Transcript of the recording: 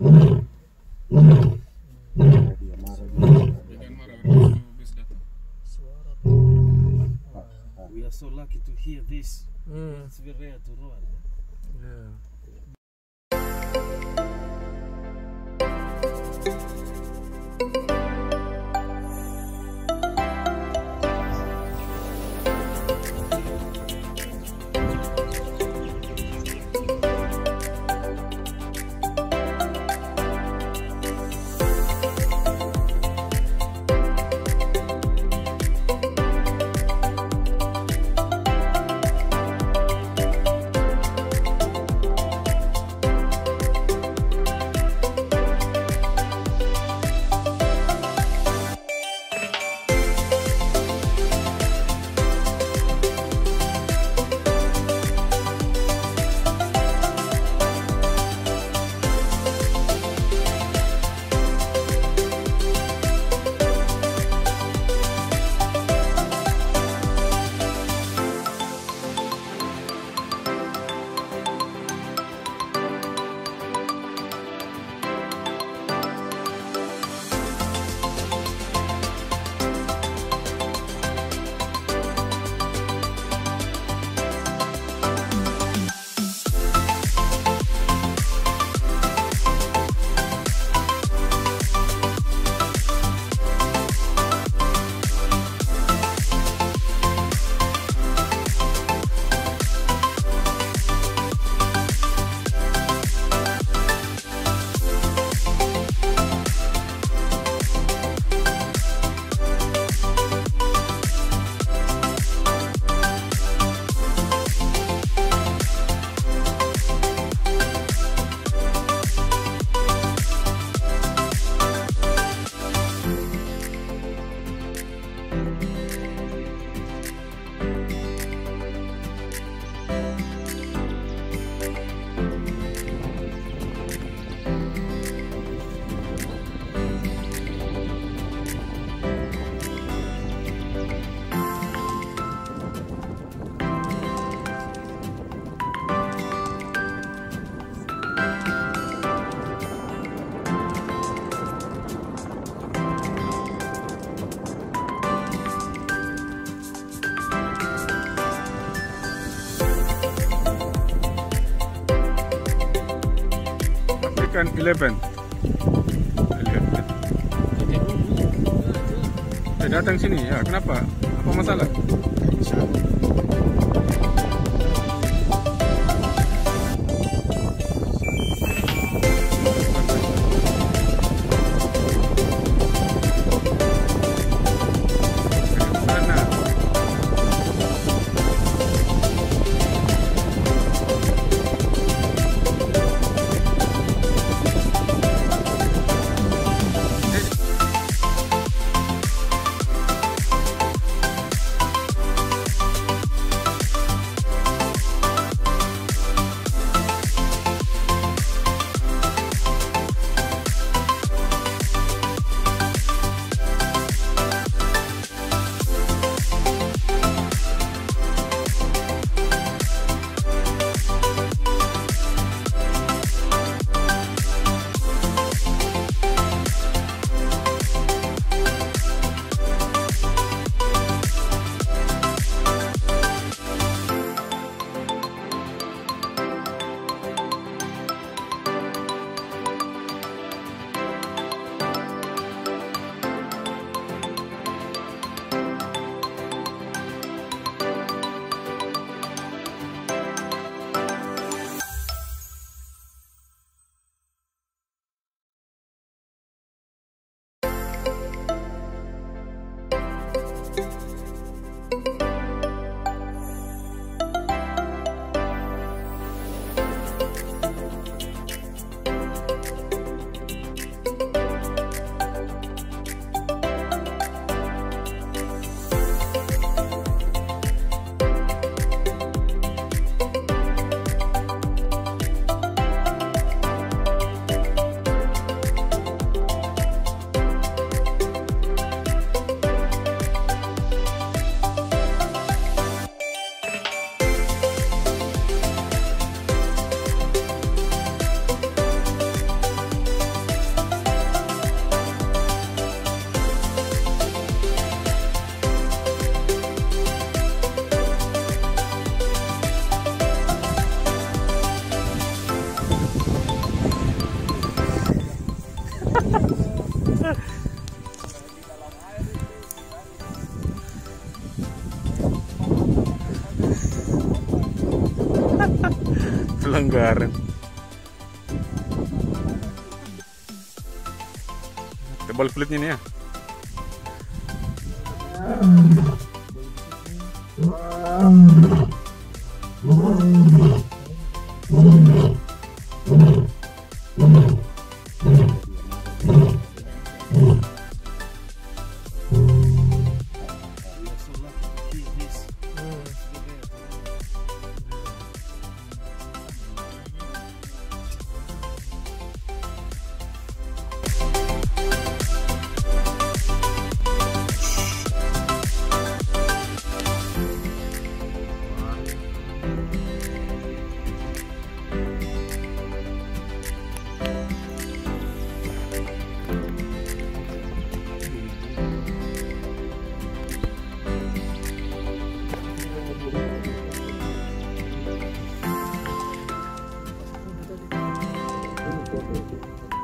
We are so lucky to hear this. It's very rare to know. Yeah. And 11. Datang sini ya, kenapa? Apa masalah? kebakaran. Tebal kulitnya nih ya.